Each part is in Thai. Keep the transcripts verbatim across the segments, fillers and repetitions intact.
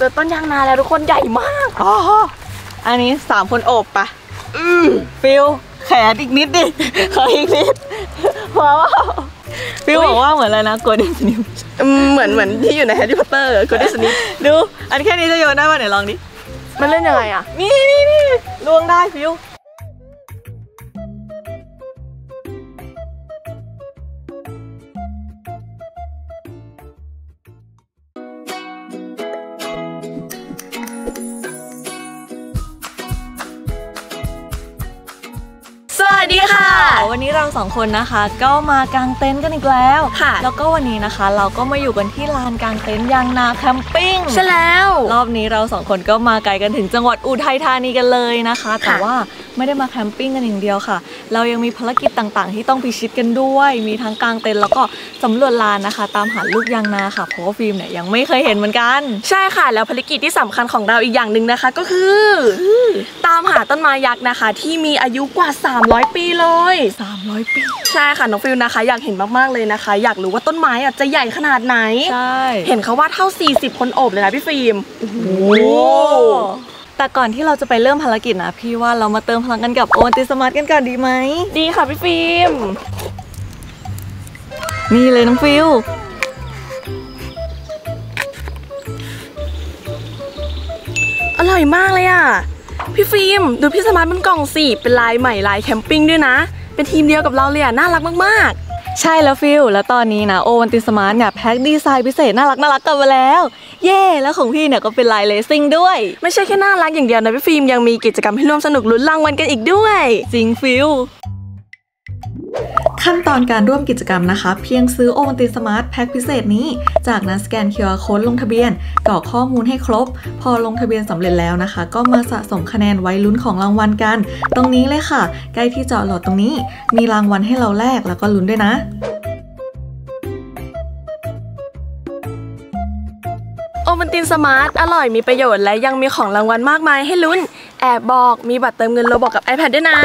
เจอต้นยางนาแล้วทุกคนใหญ่มากอ๋ออันนี้สามคนโอบปะอือฟิลแขนอีกนิดดิขออีกนิดพอว่าฟิลบอกว่าเหมือนอะไรนะโกลเด้นสนิปเหมือนเหมือนที่อยู่ในแฮร์รี่พอตเตอร์โกลเด้นสนิปดูอันแค่นี้จะโยนได้ป่ะไหนลองดิมันเล่นยังไงอ่ะนี่นี่นี่ล้วงได้ฟิลวันนี้เราสองคนนะคะก็มากางเต็นท์กันอีกแล้วค่ะแล้วก็วันนี้นะคะเราก็มาอยู่กันที่ลานกางเต็นท์ยางนาแคมปิ้งใช่แล้วรอบนี้เราสองคนก็มาไกลกันถึงจังหวัดอุทัยธานีกันเลยนะคะแต่ว่าไม่ได้มาแคมปิ้งกันอย่างเดียวค่ะเรายังมีภารกิจต่างๆที่ต้องพิชิตกันด้วยมีทั้งกางเต็นท์แล้วก็สำรวจลานนะคะตามหาลูกยางนาค่ะเพราะว่าฟิล์มเนี่ยยังไม่เคยเห็นเหมือนกันใช่ค่ะแล้วภารกิจที่สำคัญของเราอีกอย่างหนึ่งนะคะก็คือตามหาต้นไม้ยักษ์นะคะที่มีอายุกว่าสามร้อยปีเลยสามร้อยปีใช่ค่ะน้องฟิลนะคะอยากเห็นมากๆเลยนะคะอยากรู้ว่าต้นไม้อ่ะจะใหญ่ขนาดไหนใช่เห็นเขาว่าเท่าสี่สิบคนโอบเลยนะพี่ฟิล์มโอ้โหแต่ก่อนที่เราจะไปเริ่มภารกิจนะพี่ว่าเรามาเติมพลังกันกับโอนติสมาร์ทกันก่อนดีไหมดีค่ะพี่ฟิล์มนี่เลยน้องฟิลอร่อยมากเลยอ่ะพี่ฟิล์มดูพี่สมาร์ทมันกล่องสีเป็นลายใหม่ลายแคมปิ้งด้วยนะเป็นทีมเดียวกับเราเลยอ่ะน่ารักมากๆใช่แล้วฟิลแล้วตอนนี้นะโอวันติสมาร์ทเนี่ยแพ็คดีไซน์พิเศษน่ารักน่ารักกันมาแล้วเย่แล้วของพี่เนี่ยก็เป็นลายเลสซิ่งด้วยไม่ใช่แค่น่ารักอย่างเดียวนะพี่ฟิล์มยังมีกิจกรรมให้ร่วมสนุกลุ้นรางวัลกันอีกด้วยจริงฟิลขั้นตอนการร่วมกิจกรรมนะคะเพียงซื้อโอวันติสมาร์ทแพ็คพิเศษนี้จากนั้นสแกน คิว อาร์ Code ลงทะเบียนกรอกข้อมูลให้ครบพอลงทะเบียนสำเร็จแล้วนะคะก็มาสะสมคะแนนไว้ลุ้นของรางวัลกันตรงนี้เลยค่ะใกล้ที่จอดรถตรงนี้มีรางวัลให้เราแลกแล้วก็ลุ้นด้วยนะโอวันติสมาร์ทอร่อยมีประโยชน์และยังมีของรางวัลมากมายให้ลุ้นแอบบอกมีบัตรเติมเงินโลบอกกับ ไอแพด ด้วยนะ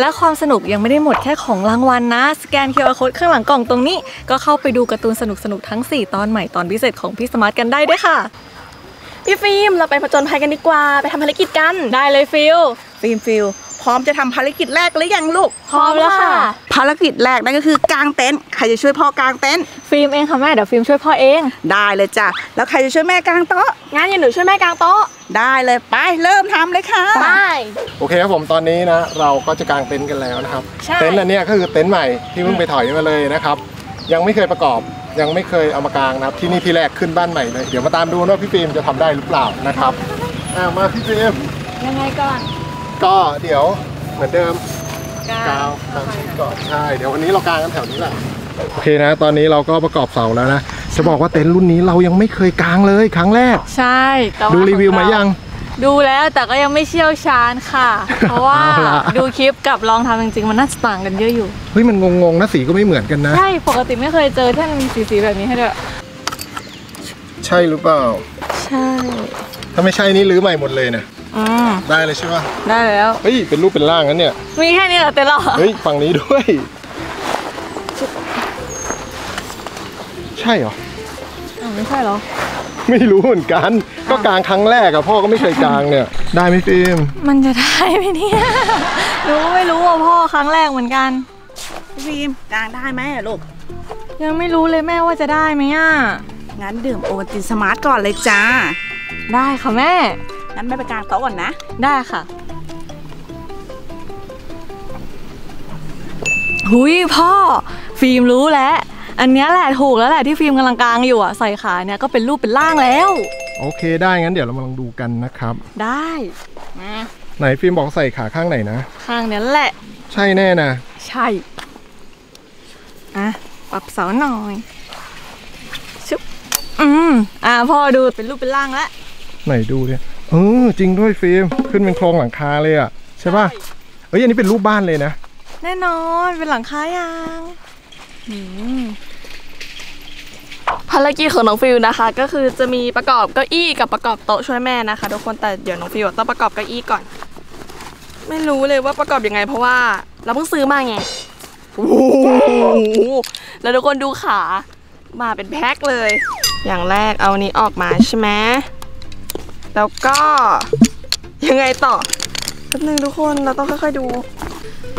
และความสนุกยังไม่ได้หมดแค่ของรางวัลนะสแกน คิว อาร์ Code ข้างหลังกล่องตรงนี้ก็เข้าไปดูการ์ตูนสนุกๆทั้งสี่ตอนใหม่ตอนพิเศษของพี่สมาร์ทกันได้ด้วยค่ะพี่ฟิล์มเราไปผจญภัยกันดีกว่าไปทำภารกิจกันได้เลยฟิลฟิล์มฟิลพร้อมจะทำภารกิจแรกหรือยังลูกพร้อมแล้วค่ะภารกิจแรกนั่นก็คือกางเต็นท์ใครจะช่วยพ่อกางเต็นท์ฟิล์มเองค่ะแม่เดี๋ยวฟิล์มช่วยพ่อเองได้เลยจ้ะแล้วใครจะช่วยแม่กางโต๊ะงั้นอย่าหนูช่วยแม่กางโต๊ะได้เลยไปเริ่มทำเลยค่ะไปโอเคครับผมตอนนี้นะเราก็จะกางเต็นท์กันแล้วนะครับเต็นท์อันนี้ก็คือเต็นท์ใหม่ที่เพิ่งไปถอยมาเลยนะครับยังไม่เคยประกอบยังไม่เคยเอามากางนะครับที่นี่ที่แรกขึ้นบ้านใหม่เลยเดี๋ยวมาตามดูว่าพี่ฟิล์มจะทำได้หรือเปล่านะครับมาพี่ฟิล์มยังไงก่อนก็เดี๋ยวเหมือนเดิมกาวกางชิ้นก่อนใช่เดี๋ยววันนี้เรากางกันแถวนี้แหละโอเคนะตอนนี้เราก็ประกอบเสาแล้วนะจะบอกว่าเต็นท์รุ่นนี้เรายังไม่เคยกางเลยครั้งแรกใช่ดูรีวิวมายังดูแล้วแต่ก็ยังไม่เชี่ยวชาญค่ะเพราะว่าดูคลิปกับลองทำจริงๆมันน่าจะต่างกันเยอะอยู่เฮ้ยมันงงๆนะสีก็ไม่เหมือนกันนะใช่ปกติไม่เคยเจอที่มันมีสีๆแบบนี้ให้ด้วยใช่หรือเปล่าใช่ถ้าไม่ใช่นี่รื้อใหม่หมดเลยนะได้เลยใช่ป่ะได้แล้วเฮ้ยเป็นรูปเป็นร่างนั้นเนี่ยมีแค่นี้เหรอเต็นท์เราเฮ้ยฝั่งนี้ด้วยใช่เหรอไม่ใช่เหรอไม่รู้เหมือนกันก็กลางครั้งแรกอะพ่อก็ไม่เคยกลางเนี่ยได้ไหมฟิล์มมันจะได้ไหมเนี่ยรู้ไม่รู้ว่าพ่อครั้งแรกเหมือนกันฟิล์มกลางได้ไหมลูกยังไม่รู้เลยแม่ว่าจะได้ไหมอ่ะงั้นดื่มโอวัลตินสมาร์ทก่อนเลยจ้าได้ค่ะแม่งั้นไม่ไปกลางโต๊ะก่อนนะได้ค่ะหุยพ่อฟิล์มรู้แล้วอันนี้แหละถูกแล้วแหละที่ฟิล์มกำลังกลางอยู่อ่ะใส่ขาเนี่ยก็เป็นรูปเป็นร่างแล้วโอเคได้งั้นเดี๋ยวเรามาลองดูกันนะครับได้มาไหนฟิล์มบอกใส่ขาข้างไหนนะข้างนั้นแหละใช่แน่นะใช่อ่ะปรับเสาหน่อยชุบอืมอ่ะพ่อดูเป็นรูปเป็นร่างแล้วไหนดูดิเออจริงด้วยฟิล์มขึ้นเป็นโครงหลังคาเลยอ่ะใช่ป่ะเอ้ยอันนี้เป็นรูปบ้านเลยนะแน่นอนเป็นหลังคายางภารกิจของน้องฟิวนะคะก็คือจะมีประกอบเก้าอี้กับประกอบโต๊ะช่วยแม่นะคะทุกคนแต่เดี๋ยวน้องฟิวต้องประกอบเก้าอี้ก่อนไม่รู้เลยว่าประกอบยังไงเพราะว่าเราเพิ่งซื้อมาไงโอ้โหแล้วทุกคนดูขามาเป็นแพ็คเลยอย่างแรกเอานี้ออกมาใช่ไหม แล้วก็ยังไงต่อแป๊บนึงทุกคนเราต้องค่อยๆดู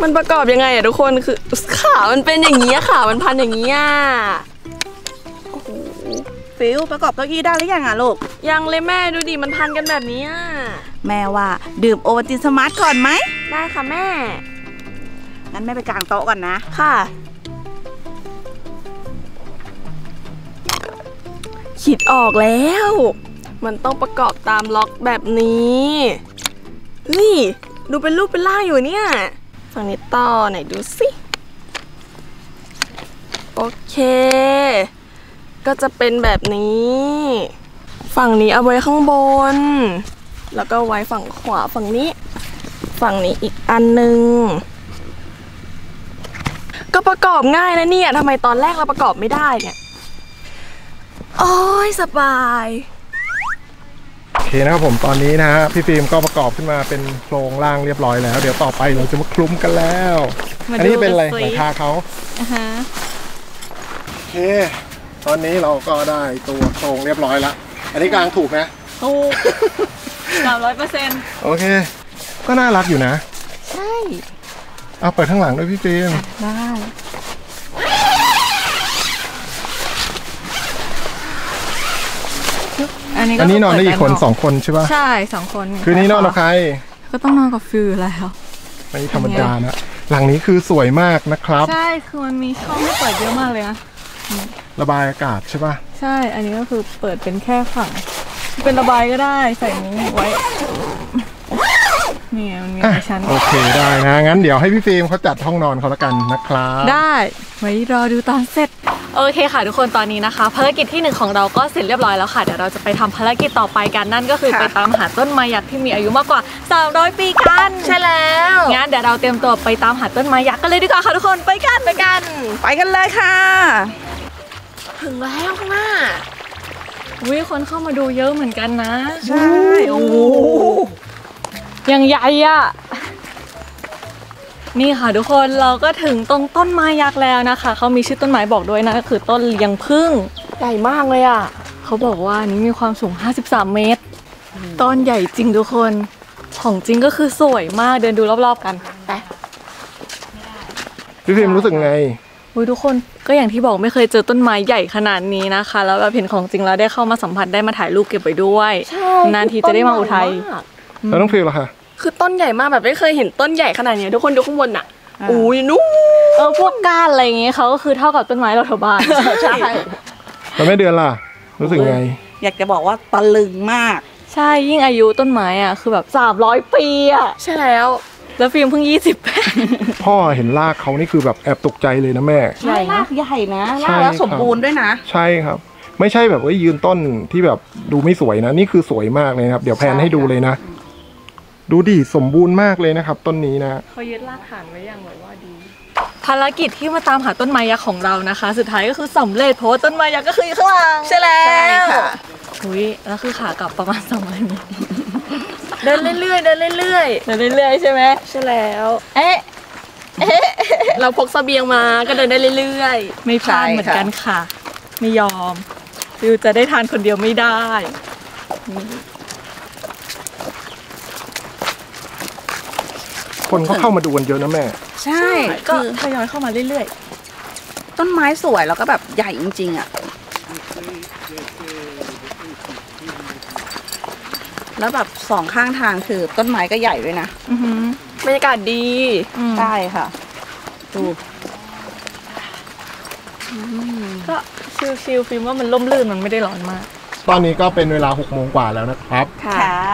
มันประกอบยังไงอะทุกคนคือขามันเป็นอย่างนี้ขามันพันอย่างนี้อะโอ้โหฟิวประกอบเก้าอี้ได้หรือยังอะลูกยังเลยแม่ดูดิมันพันกันแบบนี้อะแม่ว่าดื่มโอวัลตินสมาร์ทก่อนไหมได้ค่ะแม่งั้นแม่ไปกางโต๊ะก่อนนะค่ะคิดออกแล้วมันต้องประกอบตามล็อกแบบนี้นี่ดูเป็นรูปเป็นร่างอยู่เนี่ยฝั่งนี้ต่อไหนดูสิโอเคก็จะเป็นแบบนี้ฝั่งนี้เอาไว้ข้างบนแล้วก็ไว้ฝั่งขวาฝั่งนี้ฝั่งนี้อีกอันนึงก็ประกอบง่ายนะเนี่ยทำไมตอนแรกเราประกอบไม่ได้เนี่ยโอ้ยสบายโอเคนะครับผมตอนนี้นะฮะพี่ฟิล์มก็ประกอบขึ้นมาเป็นโครงร่างเรียบร้อยแล้วเดี๋ยวต่อไปเราจะมาคลุ้มกันแล้วอันนี้เป็นอะไรหลังคาเขาโอเคตอนนี้เราก็ได้ตัวโครงเรียบร้อยแล้วอันนี้กลางถูกนะถูกสามร้อยเปอร์เซ็นต์โอเคก็น่ารักอยู่นะใช่เอาเปิดข้างหลังด้วยพี่ฟิล์มได้อันนี้นอนได้กี่คนสองคนใช่ป่ะใช่สองคนคืนนี้นอนกับใครก็ต้องนอนกับฟิวแล้วไม่ธรรมดานะหลังนี้คือสวยมากนะครับใช่คือมันมีช่องให้เปิดเยอะมากเลยนะระบายอากาศใช่ป่ะใช่อันนี้ก็คือเปิดเป็นแค่ฝั่งเป็นระบายก็ได้ใส่นี้ไว้นี่มันมีหลายชั้นโอเคได้นะงั้นเดี๋ยวให้พี่ฟิล์มเขาจัดห้องนอนเขาละกันนะครับได้ไว้รอดูตอนเสร็จโอเคค่ะทุกคนตอนนี้นะคะภารกิจที่หนึ่งของเราก็เสร็จเรียบร้อยแล้วค่ะเดี๋ยวเราจะไปทำภารกิจต่อไปกันนั่นก็คือไปตามหาต้นไม้ยักษ์ที่มีอายุมากกว่าสามร้อยปีกันใช่แล้วงั้นเดี๋ยวเราเตรียมตัวไปตามหาต้นไม้ยักษ์กันเลยดีกว่าค่ะทุกคนไปกันไปกันไปกันเลยค่ะถึงแล้วข้างหน้าวิคนเข้ามาดูเยอะเหมือนกันนะใช่โอ้ยังใหญ่อะนี่ค่ะทุกคนเราก็ถึงตรงต้นไม้ยักษ์แล้วนะคะเขามีชื่อต้นไม้บอกด้วยนะก็คือต้นเลียงผึ้งใหญ่มากเลยอ่ะเขาบอกว่านี้มีความสูงห้าสิบสามเมตรต้นใหญ่จริงทุกคนของจริงก็คือสวยมากเดินดูรอบๆกันไปพี่พิมรู้สึกไงอุ้ยทุกคนก็อย่างที่บอกไม่เคยเจอต้นไม้ใหญ่ขนาดนี้นะคะแล้วแบบเห็นของจริงแล้วได้เข้ามาสัมผัสได้มาถ่ายรูปเก็บไว้ด้วยนานทีจะได้มาอุทัยแล้วต้องฟิลล่ะค่ะคือต้นใหญ่มากแบบไม่เคยเห็นต้นใหญ่ขนาดนี้ทุกคนดูข้างบนน่ะอู้ยนู้เออพวกก้านอะไรอย่างเงี้ยเขาก็คือเท่ากับต้นไม้เราแถวบ้านใช่แล้วแม่เดือนล่ะรู้สึกไงอยากจะบอกว่าตะลึงมากใช่ยิ่งอายุต้นไม้อ่ะคือแบบสามร้อยปีอ่ะใช่แล้วแล้วฟิล์มเพิ่งยี่สิบพ่อเห็นรากเขานี่คือแบบแอบตกใจเลยนะแม่ใช่รากใหญ่นะรากแล้วสมบูรณ์ด้วยนะใช่ครับไม่ใช่แบบว่ายืนต้นที่แบบดูไม่สวยนะนี่คือสวยมากเลยครับเดี๋ยวแพนให้ดูเลยนะดูดิสมบูรณ์มากเลยนะครับต้นนี้นะเขายึดรากฐานไว้อย่างไรว่าดีภารกิจที่มาตามหาต้นไม้ยักษ์ของเรานะคะสุดท้ายก็คือสำเร็จเพราะต้นไม้ยักษ์ก็คือข้างหลังใช่แล้วอุ้ยแล้วคือขากลับประมาณสองร้อยเมตรเดินเรื่อยๆเดินเรื่อยๆเดินเรื่อยๆใช่ไหมใช่แล้วเอ๊ะเราพกเสบียงมาก็เดินได้เรื่อยๆไม่พลาดเหมือนกันค่ะไม่ยอมฟิวจะได้ทานคนเดียวไม่ได้คนก็เข้ามาดูกันเยอะนะแม่ใช่ก็ทยอยเข้ามาเรื่อยๆต้นไม้สวยแล้วก็แบบใหญ่จริงๆอ่ะแล้วแบบสองข้างทางคือต้นไม้ก็ใหญ่ด้วยนะอือบรรยากาศดีใช่ค่ะดูก็ชิลๆฟิล์มว่ามันร่มรื่นมันไม่ได้ร้อนมากตอนนี้ก็เป็นเวลาหกโมงกว่าแล้วนะครับ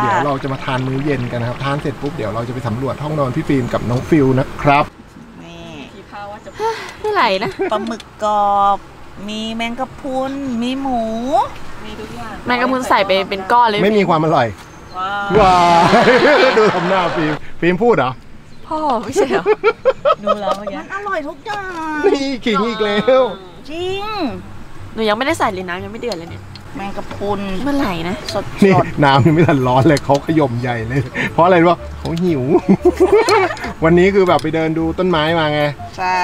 เดี๋ยวเราจะมาทานมื้อเย็นกันนะครับทานเสร็จปุ๊บเดี๋ยวเราจะไปสำรวจห้องนอนพี่ฟิล์มกับน้องฟิวนะครับนี่พี่พาว่าจะไม่ไหลนะปลาหมึกกรอบมีแมงกะพรุนมีหมูมีทุกอย่างแมงกะพรุนใส่ไปเป็นก้อนเลยไม่มีความอร่อยว้าวดูทำหน้าฟิล์มฟิล์มพูดเหรอพ่อไม่ใช่เหรอดูแล้วเมื่อกี้มันอร่อยทุกอย่างนี่ขิงอีกแล้วจริงหนูยังไม่ได้ใส่เลยนะยังไม่เดือดเลยเนี่ยแมงกะพรุนเมื่อไหร่นะสดนี่น้ำไม่ทันร้อนเลยเขาขย่มใหญ่เลยเพราะอะไรรู้ป่ะเขาหิววันนี้คือแบบไปเดินดูต้นไม้มาไง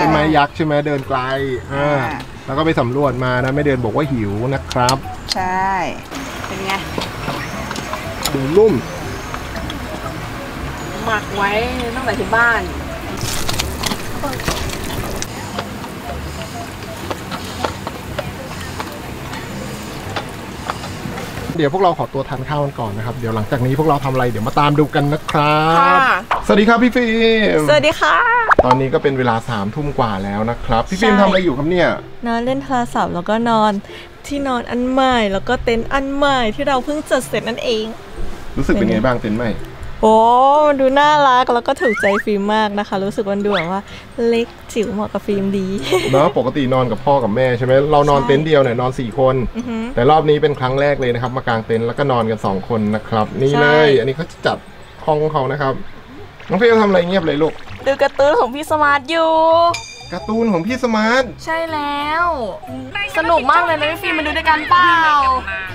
ต้นไม้ยักษ์ใช่ไหมเดินไกลอ่าแล้วก็ไปสำรวจมานะไม่เดินบอกว่าหิวนะครับใช่เป็นไง นุ่มหมักไว้ตั้งแต่ที่บ้านเดี๋ยวพวกเราขอตัวทานข้าวกันก่อนนะครับเดี๋ยวหลังจากนี้พวกเราทำอะไรเดี๋ยวมาตามดูกันนะครับสวัสดีครับพี่ฟิล์มสวัสดีค่ะตอนนี้ก็เป็นเวลาสามทุ่มกว่าแล้วนะครับพี่ฟิล์มทำอะไรอยู่ครับเนี่ยนอนเล่นโทรศัพท์แล้วก็นอนที่นอนอันใหม่แล้วก็เต็นท์อันใหม่ที่เราเพิ่งจัดเสร็จนั่นเองรู้สึกเป็นไงบ้างเต็นท์ใหม่โอ้มันดูน่ารักแล้วก็ถูกใจฟิล์มมากนะคะรู้สึกมันดูแบบว่าเล็กจิ๋วเหมาะกับฟิล์มดีเนาะปกตินอนกับพ่อกับแม่ใช่ไหมเรานอนเต็นท์เดียวเนี่ยนอนสี่คนแต่รอบนี้เป็นครั้งแรกเลยนะครับมากางเต็นท์แล้วก็นอนกันสองคนนะครับนี่เลยอันนี้เขาจัดห้องเขานะครับน้องฟิล์มทำอะไรเงียบเลยลูกดูการ์ตูนของพี่สมาร์ทอยู่การ์ตูนของพี่สมาร์ทใช่แล้วสนุกมากเลยนะพี่ฟิล์มมาดูด้วยกันเปล่า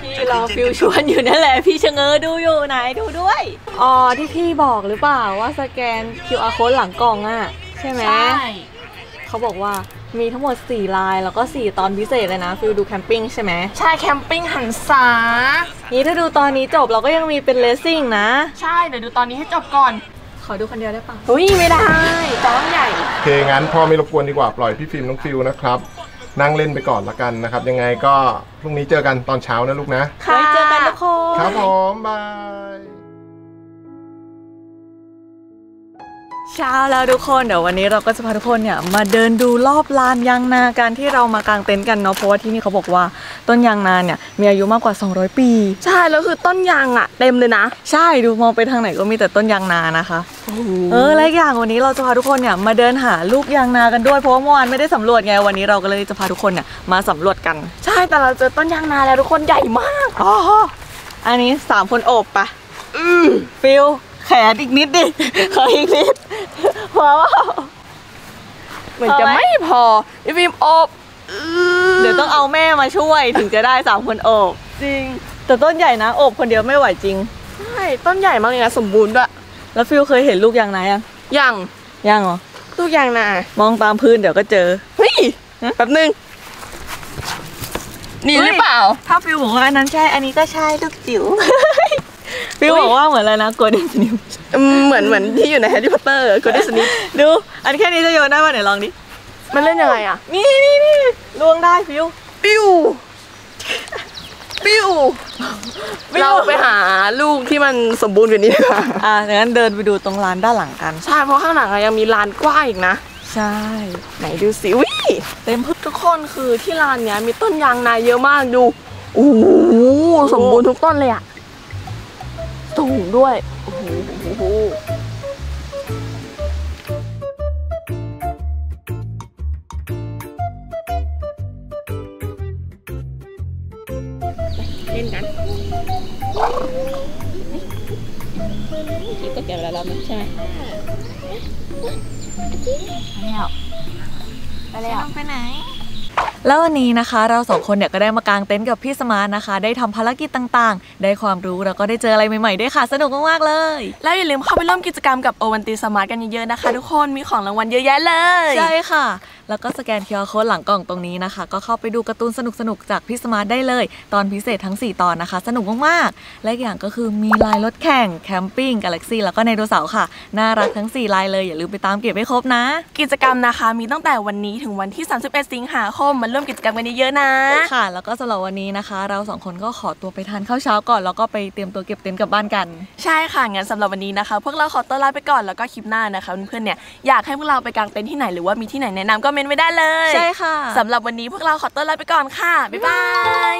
พี่รอฟิลชวนอยู่นั่นแหละพี่ชะเง้อดูอยู่ไหนดูด้วยอ๋อที่พี่บอกหรือเปล่าว่าสแกน คิว อาร์ Code หลังกล่องอ่ะใช่ไหมใช่เขาบอกว่ามีทั้งหมดสี่ลายแล้วก็สี่ตอนพิเศษเลยนะฟิลดูแคมปิ้งใช่ไหมใช่แคมปิ้งหันษานี่ถ้าดูตอนนี้จบเราก็ยังมีเป็นเลสซิ่งนะใช่เดี๋ยวดูตอนนี้ให้จบก่อนขอดูคนเดียวได้ปะอุ้ยไม่ได้จ้องใหญ่โอเคงั้นพ่อไม่รบกวนดีกว่าปล่อยพี่ฟิล์มน้องฟิลนะครับนั่งเล่นไปก่อนละกันนะครับยังไงก็พรุ่งนี้เจอกันตอนเช้านะลูกนะค่ะเจอกันทุกคนครับผมบายเช้าแล้วทุกคนเดี๋ยววันนี้เราก็จะพาทุกคนเนี่ยมาเดินดูรอบลานยางนาการที่เรามากางเต็นท์กันเนาะเพราะว่าที่นี่เขาบอกว่าต้นยางนาเนี่ยมีอายุมากกว่าสองร้อยปีใช่แล้วคือต้นยางอะเต็มเลยนะใช่ดูมองไปทางไหนก็มีแต่ต้นยางนานะคะเออและอย่างวันนี้เราจะพาทุกคนเนี่ยมาเดินหาลูกยางนากันด้วยเพราะเมื่อวานไม่ได้สำรวจไงวันนี้เราก็เลยจะพาทุกคนเนี่ยมาสำรวจกันใช่แต่เราเจอต้นยางนาแล้วทุกคนใหญ่มากอ๋ออันนี้สามคนโอบปะอือฟิลแขนอีกนิดดิขออีกนิดพอเหมือนจะไม่พอพี่ฟิล์มอบเดี๋ยวต้องเอาแม่มาช่วยถึงจะได้สามคนอบจริงแต่ต้นใหญ่นะอบคนเดียวไม่ไหวจริงใช่ต้นใหญ่มากเลยนะสมบูรณ์ด้วยแล้วฟิลเคยเห็นลูกยางนายังยังยังเหรอลูกยางนามองตามพื้นเดี๋ยวก็เจอเฮ้ยแป๊บนึงนี่หรือเปล่าถ้าฟิลบอกว่าอันนั้นใช่อันนี้ก็ใช่ลูกจิ๋วฟิลบอกว่าเหมือนอะไรนะโกลเด้นสนิปเหมือนเหมือนที่อยู่ในแฮร์รี่พอตเตอร์โกลเด้นสนิปดูอันแค่นี้จะโยนได้ป่ะไหนลองดิมันเล่นยังไงอ่ะนี่นี่นี่ลวงได้ฟิลปิ้วปิ้วเราไปหาลูกที่มันสมบูรณ์กว่านี้ดีกว่าอ่ะงั้นเดินไปดูตรงลานด้านหลังกันใช่เพราะข้างหลังยังมีลานกว้างอีกนะใช่ไหนดูสิวิเต็มทุกคนคือที่ลานเนี้ยมีต้นยางนาเยอะมากดูโอ้สมบูรณ์ทุกต้นเลยอ่ะสูงด้วยโอ้โหโอ้โหเล่นกันคิดก็เก็บแล้วเราใช่ไหมไปแล้วไปแล้วไปไหนแล้ววันนี้นะคะเราสองคนเนี่ยก็ได้มากางเต็นท์กับพี่สมาร์ทนะคะได้ทำภารกิจต่างๆได้ความรู้แล้วก็ได้เจออะไรใหม่ๆด้วยค่ะสนุกมากๆเลยแล้วอย่าลืมเข้าไปร่วมกิจกรรมกับโอวันตีสมาร์ทกันเยอะๆนะคะทุกคนมีของรางวัลเยอะแยะเลยใช่ค่ะแล้วก็สแกน คิว อาร์ Code หลังกล่องตรงนี้นะคะก็เข้าไปดูการ์ตูนสนุกๆจากพี่สมาร์ทได้เลยตอนพิเศษทั้งสี่ตอนนะคะสนุกมากๆและอย่างก็คือมีลายรถแข่งแคมปิ้งกาแล็กซี่แล้วก็ไดโนเสาร์ค่ะน่ารักทั้งสี่ลายเลยอย่าลืมไปตามเก็บให้ครบนะกิจกรรมนะคะมีตั้งแต่วันนี้ถึงวันที่สามสิบเอ็ดสิงหาคมมาร่วมกิจกรรมกันเยอะๆนะค่ะแล้วก็สำหรับวันนี้นะคะเราสองคนก็ขอตัวไปทานข้าวเช้าก่อนแล้วก็ไปเตรียมตัวเก็บเต็นท์กลับบ้านกันใช่ค่ะงั้นสำหรับวันนี้นะคะพวกเราขอตัวลาไปก่อนแล้วก็คลิปหน้านะคะเพื่อนๆเนี่ยอยากให้พวกเราไปกางเต็นท์ที่ไหนหรือว่ามีที่ไหนแนะนำก็เมนไว้ได้เลยใช่ค่ะสำหรับวันนี้พวกเราขอตัวลาไปก่อนค่ะบ๊ายบาย